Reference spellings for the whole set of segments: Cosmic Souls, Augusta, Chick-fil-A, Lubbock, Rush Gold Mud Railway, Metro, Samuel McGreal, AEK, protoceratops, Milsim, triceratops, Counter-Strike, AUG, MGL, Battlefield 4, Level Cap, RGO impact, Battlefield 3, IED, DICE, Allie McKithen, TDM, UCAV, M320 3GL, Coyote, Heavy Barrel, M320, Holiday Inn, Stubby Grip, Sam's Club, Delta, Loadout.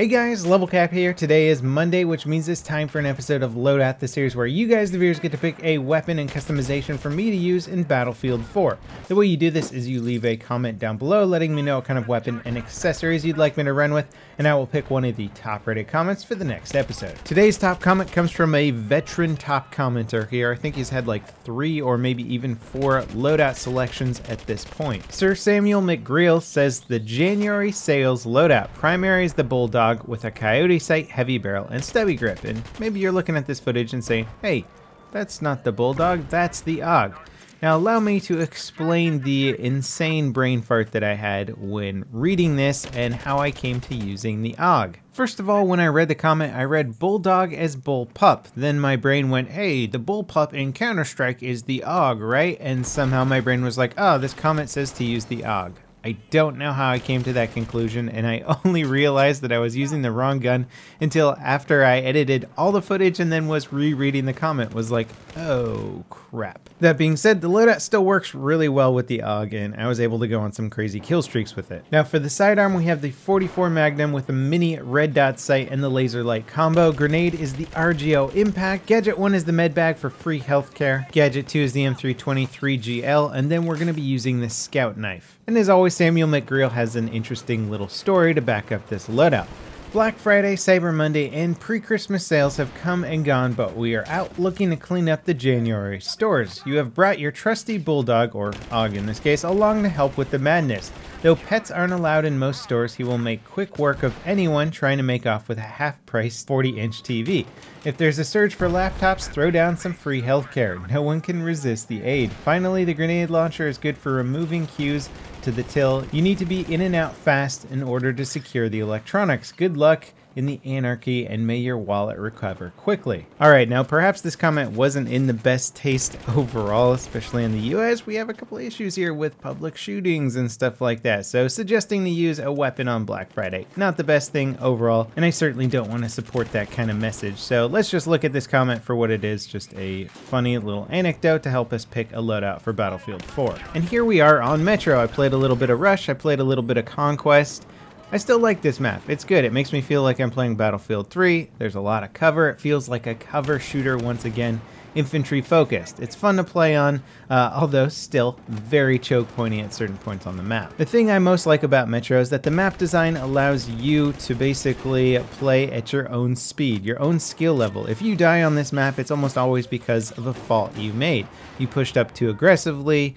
Hey guys, Level Cap here. Today is Monday, which means it's time for an episode of Loadout, the series where you guys, the viewers, get to pick a weapon and customization for me to use in Battlefield 4. The way you do this is you leave a comment down below letting me know what kind of weapon and accessories you'd like me to run with, and I will pick one of the top rated comments for the next episode. Today's top comment comes from a veteran top commenter here. I think he's had like 3 or maybe even 4 loadout selections at this point. Sir Samuel McGreal says the January sales loadout primary is the Bulldog with a Coyote sight, Heavy Barrel, and Stubby Grip. And maybe you're looking at this footage and saying, hey, that's not the Bulldog, that's the AUG. Now allow me to explain the insane brain fart that I had when reading this and how I came to using the AUG. First of all, when I read the comment, I read Bulldog as Bull Pup. Then my brain went, hey, the Bull Pup in Counter-Strike is the AUG, right? And somehow my brain was like, oh, this comment says to use the AUG. I don't know how I came to that conclusion, and I only realized that I was using the wrong gun until after I edited all the footage and then was rereading the comment, was like, oh crap. That being said, the loadout still works really well with the AUG, and I was able to go on some crazy kill streaks with it. Now for the sidearm, we have the 44 Magnum with a mini red dot sight and the laser light combo. Grenade is the RGO impact. Gadget 1 is the med bag for free healthcare. Gadget 2 is the M320 3GL, and then we're going to be using the scout knife. And as always, Samuel McGreal has an interesting little story to back up this loadout. Black Friday, Cyber Monday, and pre-Christmas sales have come and gone, but we are out looking to clean up the January stores. You have brought your trusty Bulldog, or AUG in this case, along to help with the madness. Though pets aren't allowed in most stores, he will make quick work of anyone trying to make off with a half-priced 40-inch TV. If there's a surge for laptops, throw down some free healthcare. No one can resist the aid. Finally, the grenade launcher is good for removing cues to the till. You need to be in and out fast in order to secure the electronics. Good luck in the anarchy, and may your wallet recover quickly. Alright, now perhaps this comment wasn't in the best taste overall, especially in the US. We have a couple issues here with public shootings and stuff like that, so suggesting to use a weapon on Black Friday, not the best thing overall, and I certainly don't want to support that kind of message. So let's just look at this comment for what it is, just a funny little anecdote to help us pick a loadout for Battlefield 4. And here we are on Metro. I played a little bit of Rush, I played a little bit of Conquest. I still like this map. It's good. It makes me feel like I'm playing Battlefield 3. There's a lot of cover. It feels like a cover shooter once again, infantry focused. It's fun to play on, although still very choke pointy at certain points on the map. The thing I most like about Metro is that the map design allows you to basically play at your own speed, your own skill level. If you die on this map, it's almost always because of a fault you made. You pushed up too aggressively,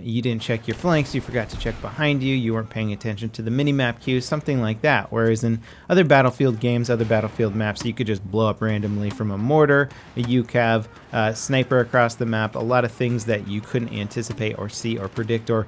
you didn't check your flanks, you forgot to check behind you, you weren't paying attention to the minimap cues, something like that. Whereas in other Battlefield games, other Battlefield maps, you could just blow up randomly from a mortar, a UCAV, sniper across the map, a lot of things that you couldn't anticipate or see or predict or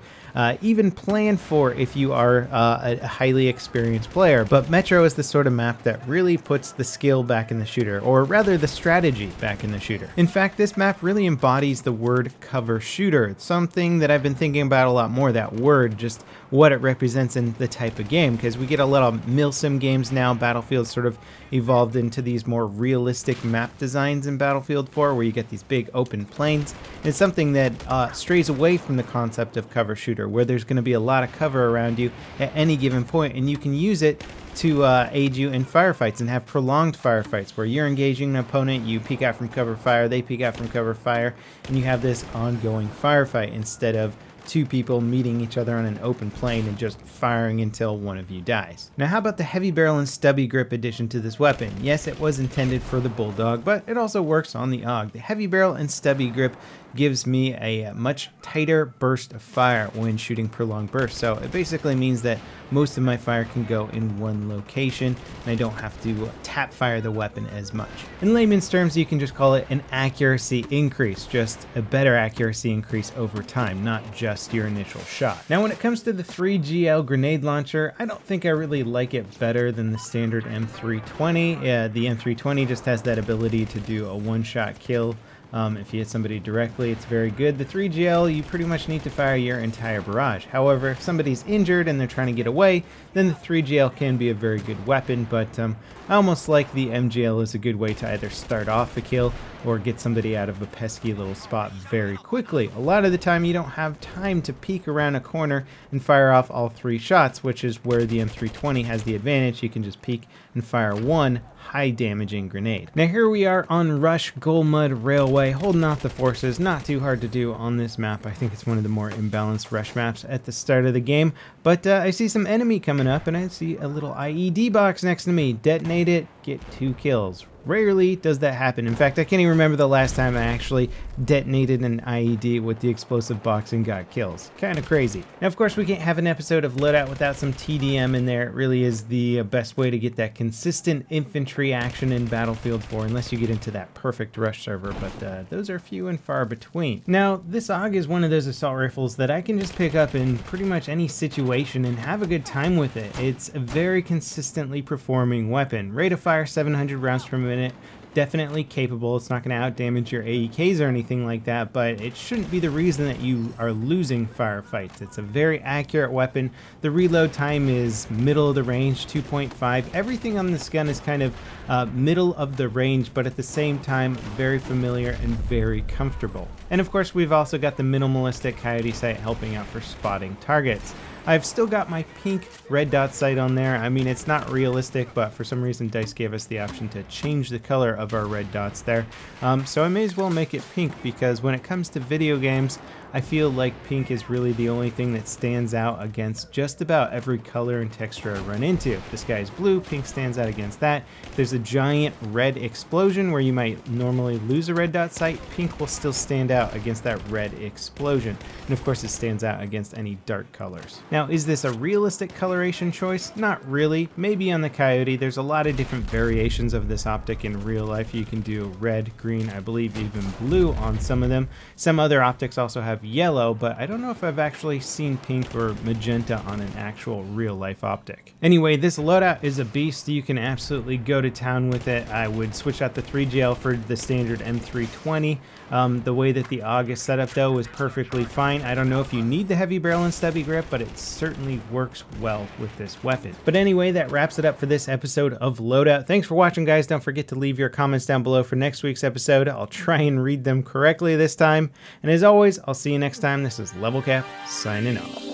even plan for if you are a highly experienced player. But Metro is the sort of map that really puts the skill back in the shooter, or rather the strategy back in the shooter. In fact, this map really embodies the word cover shooter. It's something that I've been thinking about a lot more, that word, just what it represents in the type of game, because we get a lot of Milsim games now. Battlefield sort of evolved into these more realistic map designs in Battlefield 4 where you get these big open plains. And it's something that strays away from the concept of cover shooter, where there's going to be a lot of cover around you at any given point, and you can use it to aid you in firefights and have prolonged firefights where you're engaging an opponent, you peek out from cover fire, they peek out from cover fire, and you have this ongoing firefight instead of two people meeting each other on an open plain and just firing until one of you dies. Now how about the Heavy Barrel and Stubby Grip addition to this weapon? Yes, it was intended for the Bulldog, but it also works on the AUG. The Heavy Barrel and Stubby Grip gives me a much tighter burst of fire when shooting prolonged bursts. So it basically means that most of my fire can go in one location and I don't have to tap fire the weapon as much. In layman's terms, you can just call it an accuracy increase, just a better accuracy increase over time, not just your initial shot. Now when it comes to the 3GL grenade launcher, I don't think I really like it better than the standard M320. The M320 just has that ability to do a one-shot kill If you hit somebody directly, it's very good. The 3GL, you pretty much need to fire your entire barrage. However, if somebody's injured and they're trying to get away, then the 3GL can be a very good weapon, but I almost like the MGL as a good way to either start off a kill or get somebody out of a pesky little spot very quickly. A lot of the time, you don't have time to peek around a corner and fire off all three shots, which is where the M320 has the advantage. You can just peek and fire one high damaging grenade. Now here we are on Rush Gold Mud Railway, holding off the forces. Not too hard to do on this map. I think it's one of the more imbalanced rush maps at the start of the game, but I see some enemy coming up and I see a little IED box next to me. Detonate it, get 2 kills. Rarely does that happen. In fact, I can't even remember the last time I actually detonated an IED with the explosive box and got kills. Kind of crazy. Now, of course, we can't have an episode of Loadout without some TDM in there. It really is the best way to get that consistent infantry action in Battlefield 4, unless you get into that perfect rush server, but those are few and far between. Now, this AUG is one of those assault rifles that I can just pick up in pretty much any situation and have a good time with it. It's a very consistently performing weapon. Rate of fire, 700 rounds per minute. Definitely capable. It's not going to out-damage your AEKs or anything like that, but it shouldn't be the reason that you are losing firefights. It's a very accurate weapon. The reload time is middle of the range, 2.5. Everything on this gun is kind of middle of the range, but at the same time, very familiar and very comfortable. And of course, we've also got the minimalistic Coyote sight helping out for spotting targets. I've still got my pink red dot sight on there. I mean, it's not realistic, but for some reason DICE gave us the option to change the color of our red dots there. So I may as well make it pink, because when it comes to video games, I feel like pink is really the only thing that stands out against just about every color and texture I run into. If the sky is blue, pink stands out against that. If there's a giant red explosion where you might normally lose a red dot sight, pink will still stand out against that red explosion. And of course, it stands out against any dark colors. Now, is this a realistic coloration choice? Not really. Maybe on the Coyote. There's a lot of different variations of this optic in real life. You can do red, green, I believe even blue on some of them. Some other optics also have yellow, but I don't know if I've actually seen pink or magenta on an actual real life optic. Anyway, this Loadout is a beast. You can absolutely go to town with it. I would switch out the 3GL for the standard M320. The way that the AUG is set up though is perfectly fine. I don't know if you need the Heavy Barrel and Stubby Grip, but it's certainly works well with this weapon. But anyway, that wraps it up for this episode of Loadout. Thanks for watching, guys. Don't forget to leave your comments down below for next week's episode. I'll try and read them correctly this time. And as always, I'll see you next time. This is Level Cap, signing off.